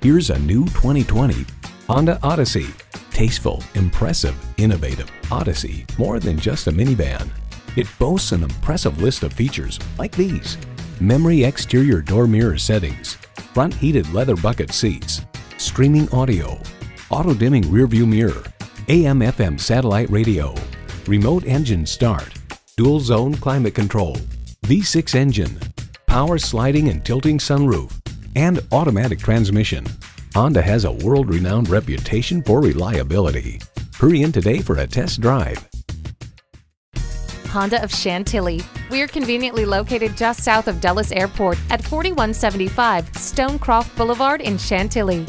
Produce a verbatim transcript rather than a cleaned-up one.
Here's a new twenty twenty Honda Odyssey. Tasteful, impressive, innovative, Odyssey, more than just a minivan. It boasts an impressive list of features like these: memory exterior door mirror settings, front heated leather bucket seats, streaming audio, auto-dimming rearview mirror, A M F M satellite radio, remote engine start, dual zone climate control, V six engine, power sliding and tilting sunroof, and automatic transmission. Honda has a world-renowned reputation for reliability. Hurry in today for a test drive. Honda of Chantilly. We're conveniently located just south of Dulles Airport at forty-one seventy-five Stonecroft Boulevard in Chantilly.